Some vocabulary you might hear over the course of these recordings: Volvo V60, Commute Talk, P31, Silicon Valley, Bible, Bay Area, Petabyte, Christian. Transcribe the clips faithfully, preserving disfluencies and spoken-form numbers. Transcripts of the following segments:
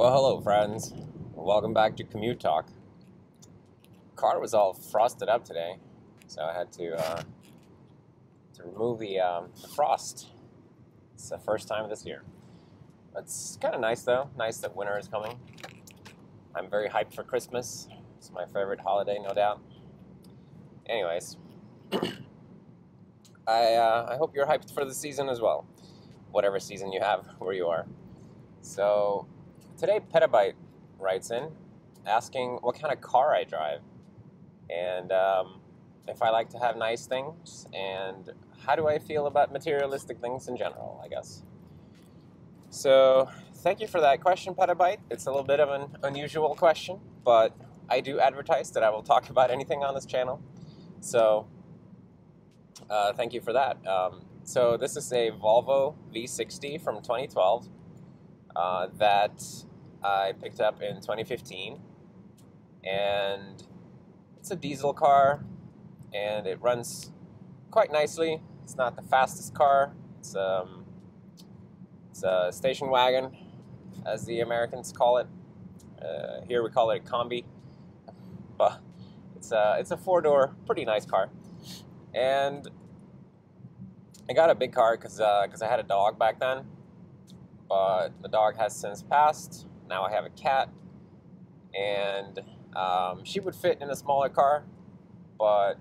Well, hello friends, welcome back to Commute Talk. Car was all frosted up today, so I had to uh, to remove the, um, the frost. It's the first time this year. It's kind of nice though, nice that winter is coming. I'm very hyped for Christmas. It's my favorite holiday, no doubt. Anyways, I, uh, I hope you're hyped for the season as well, whatever season you have where you are. So today, Petabyte writes in asking what kind of car I drive, and um, if I like to have nice things, and how do I feel about materialistic things in general, I guess. So thank you for that question, Petabyte. It's a little bit of an unusual question, but I do advertise that I will talk about anything on this channel. So uh, thank you for that. Um, so this is a Volvo V sixty from twenty twelve uh, that I picked up in twenty fifteen, and it's a diesel car, and it runs quite nicely. It's not the fastest car. It's, um, it's a station wagon, as the Americans call it. Uh, here we call it a combi, but it's a, it's a four-door, pretty nice car. And I got a big car because uh, I had a dog back then, but the dog has since passed. Now I have a cat, and um, she would fit in a smaller car, but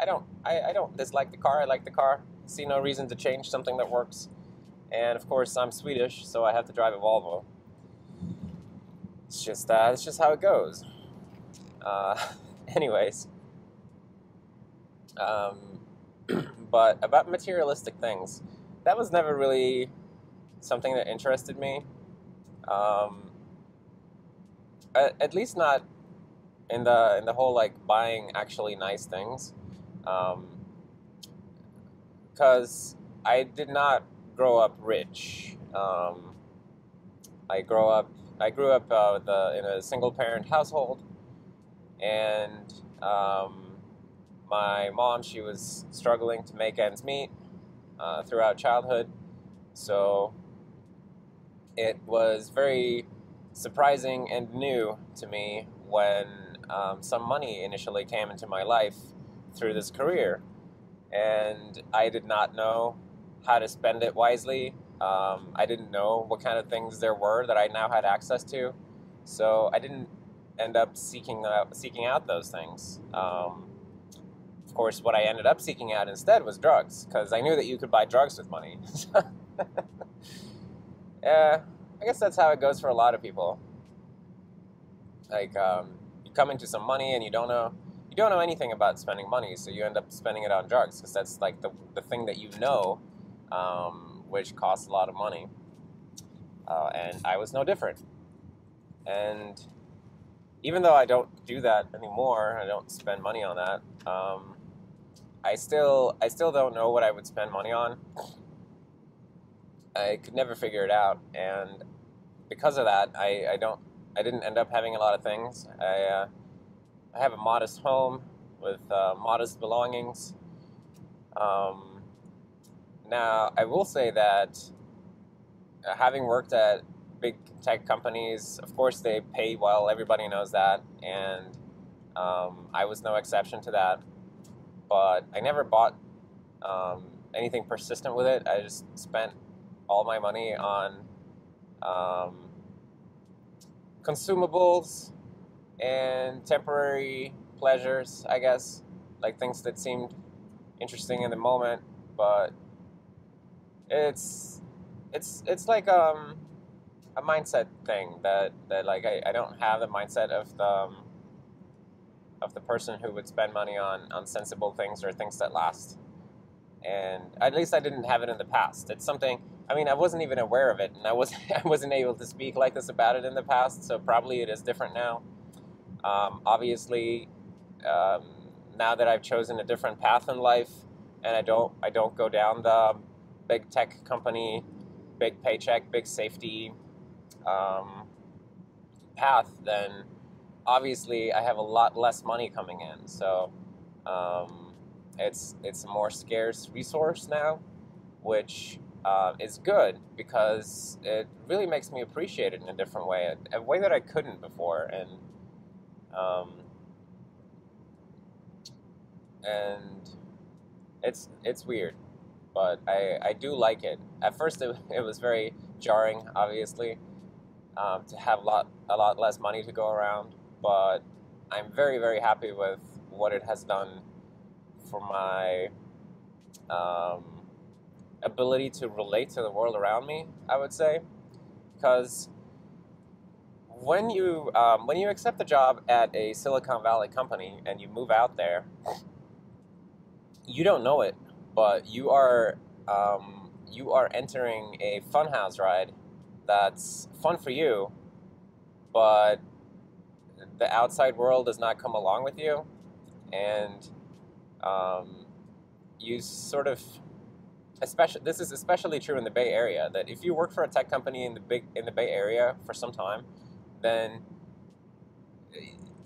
I don't, I, I don't dislike the car. I like the car. See no reason to change something that works. And of course, I'm Swedish, so I have to drive a Volvo. It's just, uh, it's just how it goes. Uh, anyways, um, but about materialistic things, that was never really something that interested me. Um, at, at least not in the, in the whole, like, buying actually nice things. Um, cause I did not grow up rich. Um, I grow up, I grew up, uh, with a, in a single parent household, and, um, my mom, she was struggling to make ends meet, uh, throughout childhood. So it was very surprising and new to me when um, some money initially came into my life through this career, and I did not know how to spend it wisely. Um, I didn't know what kind of things there were that I now had access to, so I didn't end up seeking out, seeking out those things. Um, of course, what I ended up seeking out instead was drugs, because I knew that you could buy drugs with money. Yeah, I guess that's how it goes for a lot of people. Like, um, you come into some money and you don't know, you don't know anything about spending money, so you end up spending it on drugs, because that's like the, the thing that you know, um, which costs a lot of money. Uh, and I was no different. And even though I don't do that anymore, I don't spend money on that, um, I still, I still don't know what I would spend money on. I could never figure it out, and because of that, I, I don't, I didn't end up having a lot of things. I, uh, I have a modest home with uh, modest belongings. Um, now, I will say that uh, having worked at big tech companies, of course they pay well. Everybody knows that, and um, I was no exception to that. But I never bought um, anything persistent with it. I just spent all my money on um, consumables and temporary pleasures, I guess, like things that seemed interesting in the moment. But it's it's it's like um, a mindset thing that that like I, I don't have the mindset of the um, of the person who would spend money on on sensible things or things that last. And at least I didn't have it in the past. It's something. I mean, I wasn't even aware of it, and I wasn't, I wasn't able to speak like this about it in the past, so probably it is different now. Um, obviously, um, now that I've chosen a different path in life, and I don't, I don't go down the big tech company, big paycheck, big safety um, path, then obviously I have a lot less money coming in, so um, it's, it's a more scarce resource now, which uh, is good because it really makes me appreciate it in a different way, a, a way that I couldn't before. And um, and it's it's weird, but I, I do like it. At first, it, it was very jarring, obviously, um, to have a lot, a lot less money to go around, but I'm very, very happy with what it has done for my um, ability to relate to the world around me, I would say, because when you um, when you accept a job at a Silicon Valley company and you move out there, you don't know it, but you are um, you are entering a funhouse ride that's fun for you, but the outside world does not come along with you, and um, you sort of, especially this is especially true in the Bay Area, that if you work for a tech company in the big in the Bay Area for some time, then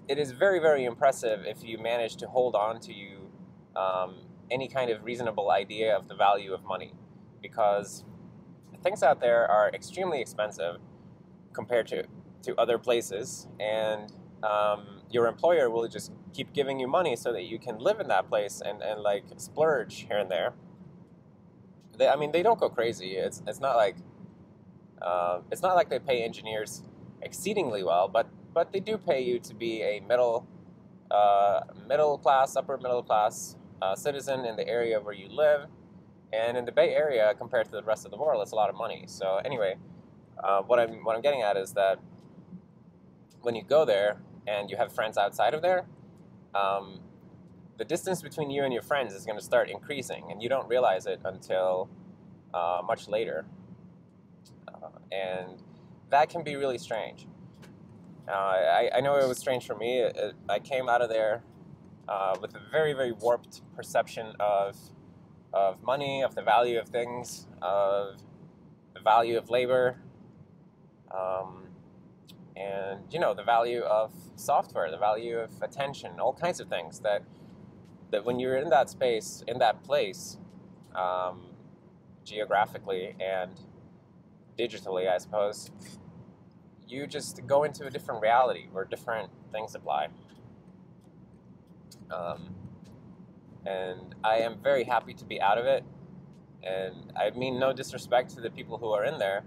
it is very, very impressive if you manage to hold on to you um, any kind of reasonable idea of the value of money, because things out there are extremely expensive compared to to other places, and um, your employer will just keep giving you money so that you can live in that place and, and like splurge here and there. They, I mean, they don't go crazy. It's it's not like uh, it's not like they pay engineers exceedingly well, but but they do pay you to be a middle uh, middle class, upper middle class uh, citizen in the area where you live, and in the Bay Area compared to the rest of the world, it's a lot of money. So anyway, uh, what I'm what I'm getting at is that when you go there and you have friends outside of there, um, the distance between you and your friends is going to start increasing, and you don't realize it until uh, much later. Uh, and that can be really strange. Uh, I, I know it was strange for me. It, it, I came out of there uh, with a very, very warped perception of, of money, of the value of things, of the value of labor, um, and, you know, the value of software, the value of attention, all kinds of things that that when you're in that space, in that place, um, geographically and digitally, I suppose, you just go into a different reality where different things apply. Um, and I am very happy to be out of it. And I mean no disrespect to the people who are in there,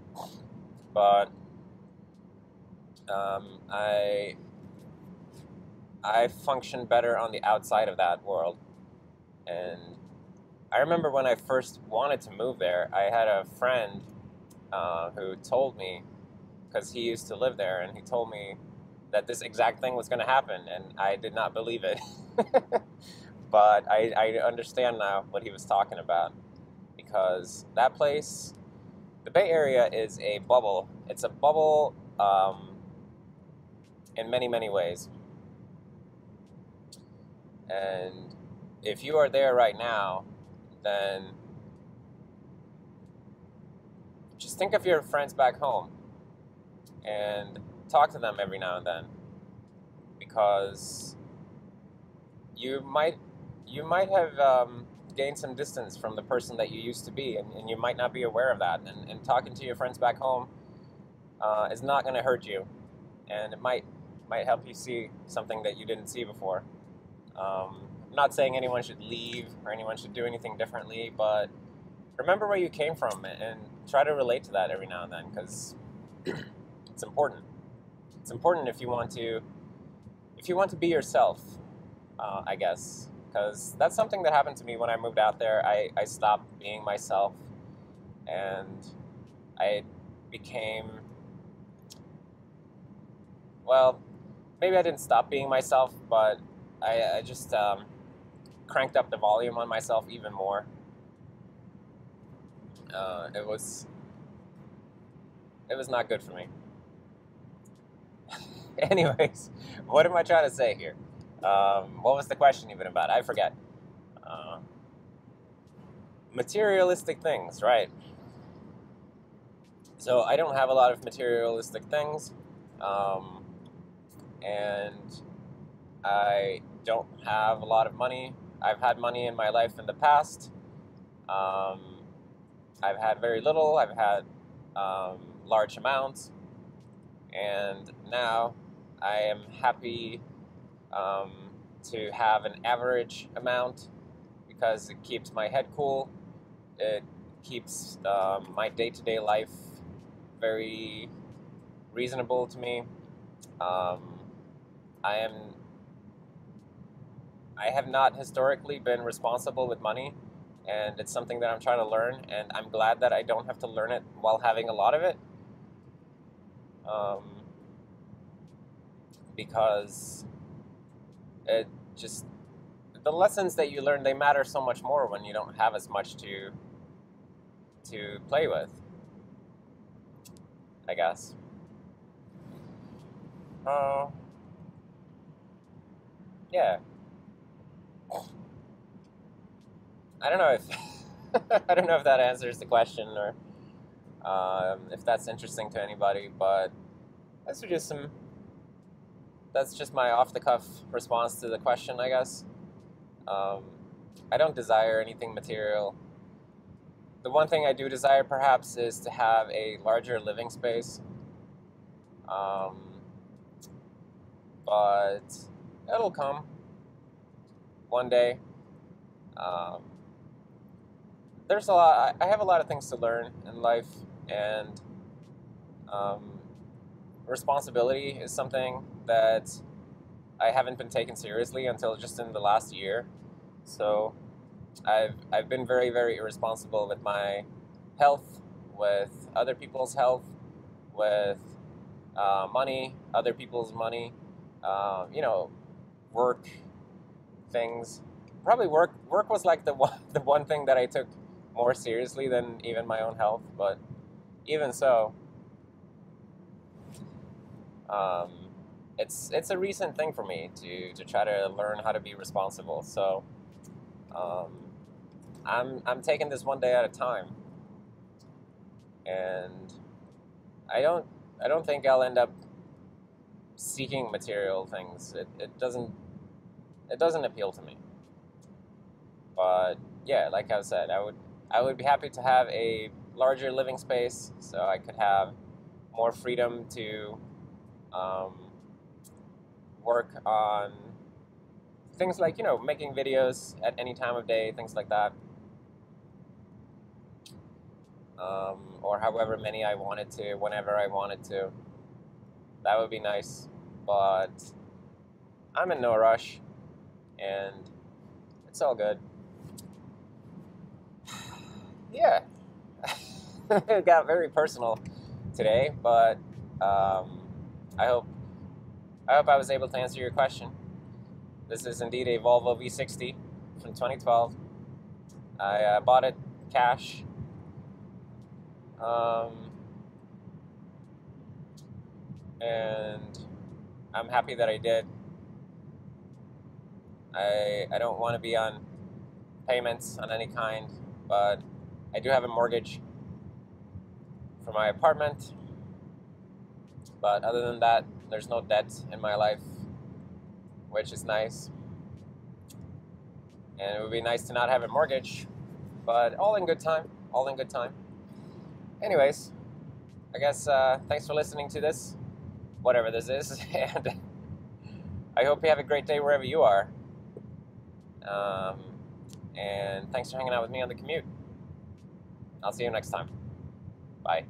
but Um, I I function better on the outside of that world. And I remember when I first wanted to move there, I had a friend uh, who told me, because he used to live there, and he told me that this exact thing was going to happen, and I did not believe it. But I, I understand now what he was talking about, because that place, the Bay Area is a bubble. It's a bubble um, in many, many ways. And if you are there right now, then just think of your friends back home and talk to them every now and then, because you might you might have um, gained some distance from the person that you used to be, and, and you might not be aware of that. And, and talking to your friends back home uh, is not going to hurt you, and it might might help you see something that you didn't see before. Um, I'm not saying anyone should leave or anyone should do anything differently, but remember where you came from and try to relate to that every now and then, because it's important. It's important if you want to, if you want to be yourself, uh, I guess, because that's something that happened to me when I moved out there. I, I stopped being myself, and I became, well, maybe I didn't stop being myself, but I, I just um, cranked up the volume on myself even more. Uh, it was, it was not good for me. Anyways, what am I trying to say here? Um, what was the question even about? I forget. Uh, materialistic things, right? So I don't have a lot of materialistic things, um, and I don't have a lot of money. I've had money in my life in the past, um, I've had very little, I've had um, large amounts, and now I am happy um, to have an average amount because it keeps my head cool, it keeps um, my day-to-day life very reasonable to me. Um, I am, I have not historically been responsible with money, and it's something that I'm trying to learn, and I'm glad that I don't have to learn it while having a lot of it, um, because it just, the lessons that you learn, they matter so much more when you don't have as much to, to play with, I guess. Uh, yeah. I don't know if I don't know if that answers the question, or um, if that's interesting to anybody. But that's just some. That's just my off-the-cuff response to the question, I guess. Um, I don't desire anything material. The one thing I do desire, perhaps, is to have a larger living space. Um, but it'll come one day. Um, there's a lot, I have a lot of things to learn in life, and um, responsibility is something that I haven't been taken seriously until just in the last year. So I've, I've been very, very irresponsible with my health, with other people's health, with uh, money, other people's money, uh, you know, work things. Probably work. Work was like the one, the one thing that I took more seriously than even my own health. But even so, um, it's it's a recent thing for me to to try to learn how to be responsible. So um, I'm I'm taking this one day at a time, and I don't I don't think I'll end up seeking material things. It it doesn't it doesn't appeal to me. But yeah, like I said, I would I would be happy to have a larger living space so I could have more freedom to um, work on things like, you know, making videos at any time of day, things like that, um, or however many I wanted to, whenever I wanted to. That would be nice, but I'm in no rush, and it's all good. Yeah, it got very personal today, but um, I hope I hope I was able to answer your question. This is indeed a Volvo V sixty from twenty twelve. I uh, bought it cash. Um, and I'm happy that I did. I, I don't want to be on payments on any kind, but I do have a mortgage for my apartment, but other than that, there's no debt in my life, which is nice. And it would be nice to not have a mortgage, but all in good time, all in good time. Anyways, I guess uh, thanks for listening to this, whatever this is, and I hope you have a great day wherever you are. Um, and thanks for hanging out with me on the commute. I'll see you next time. Bye.